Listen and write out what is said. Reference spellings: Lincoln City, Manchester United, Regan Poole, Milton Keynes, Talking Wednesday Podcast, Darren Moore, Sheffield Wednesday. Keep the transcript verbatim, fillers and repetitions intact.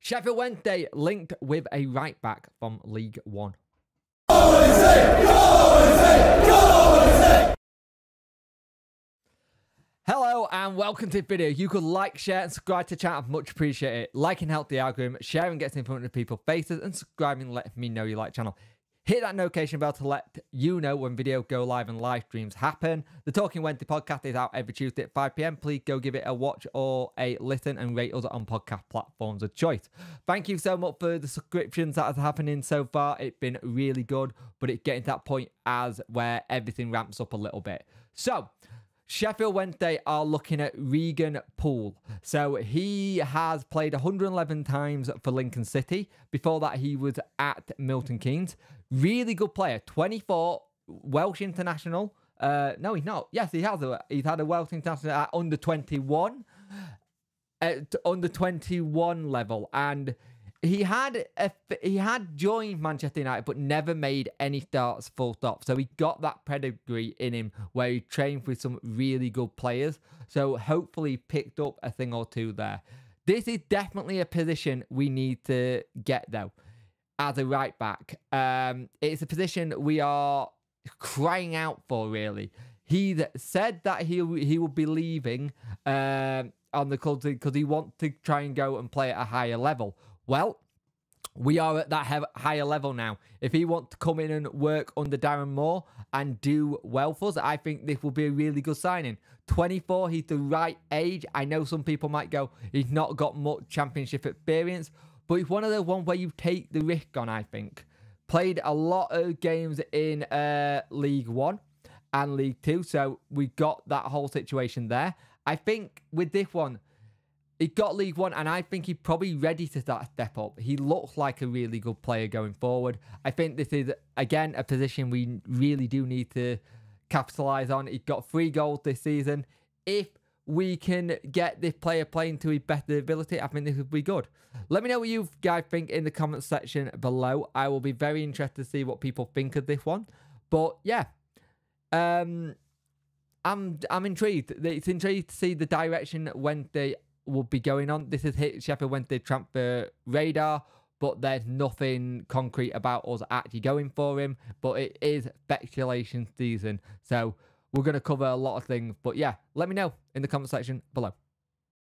Sheffield Wednesday linked with a right back from League One. Go Wednesday! Go Wednesday! Go Wednesday! Hello and welcome to the video. You could like, share and subscribe to the channel. I'd much appreciate it. Liking helps the algorithm, sharing gets in front of people's faces, and subscribing lets me know you like the channel. Hit that notification bell to let you know when video go live and live streams happen. The Talking Wednesday podcast is out every Tuesday at five p m. Please go give it a watch or a listen and rate us on podcast platforms of choice. Thank you so much for the subscriptions that have happening so far. It's been really good, but it's getting to that point as where everything ramps up a little bit. So Sheffield Wednesday are looking at Regan Poole. So he has played one hundred eleven times for Lincoln City. Before that, he was at Milton Keynes. Really good player. twenty-four, Welsh international. Uh, no, he's not. Yes, he has. A, he's had a Welsh international at under twenty-one. At under twenty-one level. And he had a, he had joined Manchester United, but never made any starts full stop. So he got that pedigree in him where he trained with some really good players. So hopefully picked up a thing or two there. This is definitely a position we need to get though, as a right back. Um, it's a position we are crying out for really. He said that he he would be leaving um, on the club because he wants to try and go and play at a higher level. Well, we are at that higher level now. If he wants to come in and work under Darren Moore and do well for us, I think this will be a really good signing. twenty-four, he's the right age. I know some people might go, he's not got much championship experience, but it's one of the ones where you take the risk on, I think. Played a lot of games in uh, League One and League Two, so we got that whole situation there. I think with this one, he got League One, and I think he's probably ready to start step up. He looks like a really good player going forward. I think this is, again, a position we really do need to capitalise on. He got three goals this season. If we can get this player playing to his best ability, I think this would be good. Let me know what you guys think in the comments section below. I will be very interested to see what people think of this one. But, yeah. Um, I'm, I'm intrigued. It's intriguing to see the direction when they will be going on. This has hit Sheffield Wednesday transfer radar, but there's nothing concrete about us actually going for him, but it is speculation season, so we're going to cover a lot of things. But yeah, let me know in the comment section below.